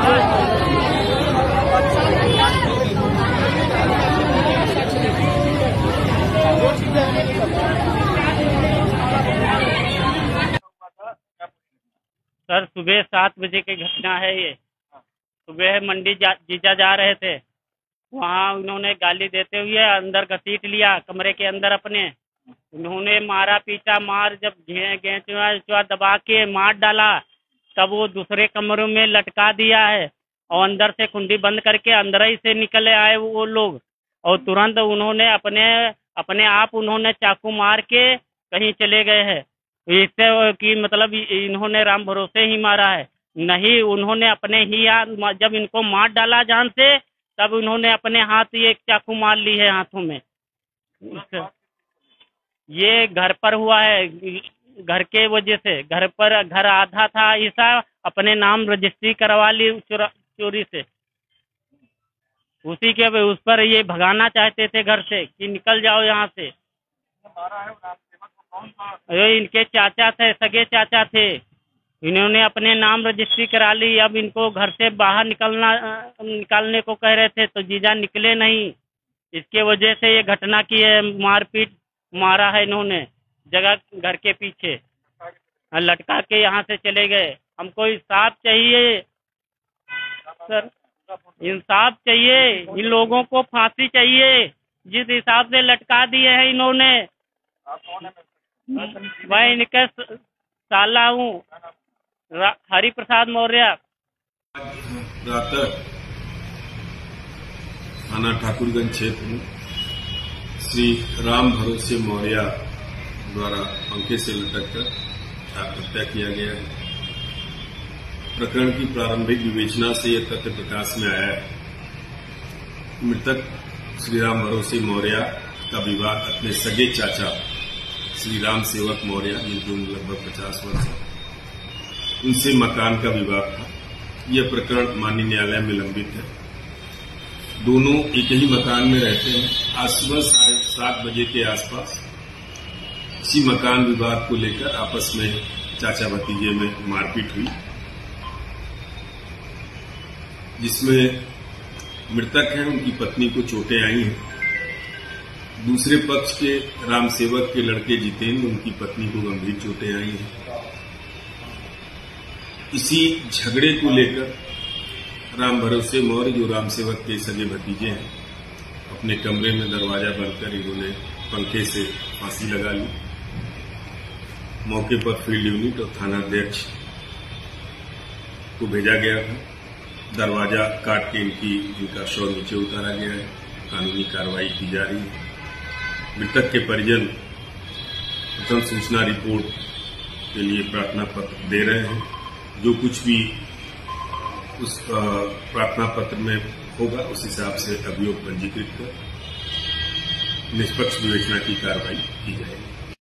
Sir सुबह 7 बजे की घटना है ये। सुबह मंडी जीजा जा रहे थे, वहाँ उन्होंने गाली देते हुए अंदर घसीट लिया कमरे के अंदर अपने। उन्होंने मारा पीटा, जब घेंचुआ दबा के मार डाला तब वो दूसरे कमरों में लटका दिया है और अंदर से कुंडी बंद करके अंदर ही से निकले आए वो लोग। और तुरंत उन्होंने अपने आप चाकू मार के कहीं चले गए हैं। इससे कि मतलब इन्होंने राम भरोसे ही मारा है, नहीं उन्होंने अपने ही हाथ जब इनको मार डाला जान से तब उन्होंने अपने हाथ ये चाकू मार ली है हाथों में। ये घर पर हुआ है, घर के वजह से घर आधा था ऐसा, अपने नाम रजिस्ट्री करवा ली चोरी से। उसी के उस पर ये भगाना चाहते थे घर से कि निकल जाओ यहाँ से। ये इनके चाचा थे, सगे चाचा थे, इन्होंने अपने नाम रजिस्ट्री करा ली। अब इनको घर से बाहर निकालने को कह रहे थे तो जीजा निकले नहीं, इसके वजह से ये घटना की है। मारपीट मारा है इन्होंने जगह घर के पीछे लटका के यहाँ से चले गए। हमको इंसाफ चाहिए सर, इंसाफ चाहिए, इन लोगों को फांसी चाहिए जिस हिसाब से लटका दिए हैं इन्होंने। मैं इनका साला हूँ, हरि प्रसाद मौर्य। रात थाना ठाकुरगंज क्षेत्र में श्री राम भरोसे मौर्य द्वारा पंखे से लटककर हत्या किया गया है। प्रकरण की प्रारंभिक विवेचना से यह तथ्य प्रकाश में आया है। मृतक श्री राम भरोसे मौर्य का विवाह अपने सगे चाचा श्री रामसेवक मौर्य जिनकी उम्र लगभग 50 वर्ष है, उनसे मकान का विवाद था। यह प्रकरण माननीय न्यायालय में लंबित है। दोनों एक ही मकान में रहते हैं। आज सुबह 7:30 बजे के आसपास इसी मकान विवाद को लेकर आपस में चाचा भतीजे में मारपीट हुई, जिसमें मृतक हैं उनकी पत्नी को चोटें आई हैं। दूसरे पक्ष के रामसेवक के लड़के जितेंद्र, उनकी पत्नी को गंभीर चोटें आई हैं। इसी झगड़े को लेकर राम भरोसे मौर्य जो रामसेवक के सगे भतीजे हैं, अपने कमरे में दरवाजा बंद कर इन्होंने पंखे से फांसी लगा ली। मौके पर फील्ड यूनिट और थानाध्यक्ष को भेजा गया था। दरवाजा काट के इनका शव नीचे उतारा गया है। कानूनी कार्रवाई की जा रही है। मृतक के परिजन प्रथम सूचना रिपोर्ट के लिए प्रार्थना पत्र दे रहे हैं। जो कुछ भी उस प्रार्थना पत्र में होगा उस हिसाब से अभियोग पंजीकृत कर निष्पक्ष विवेचना की कार्रवाई की जाएगी।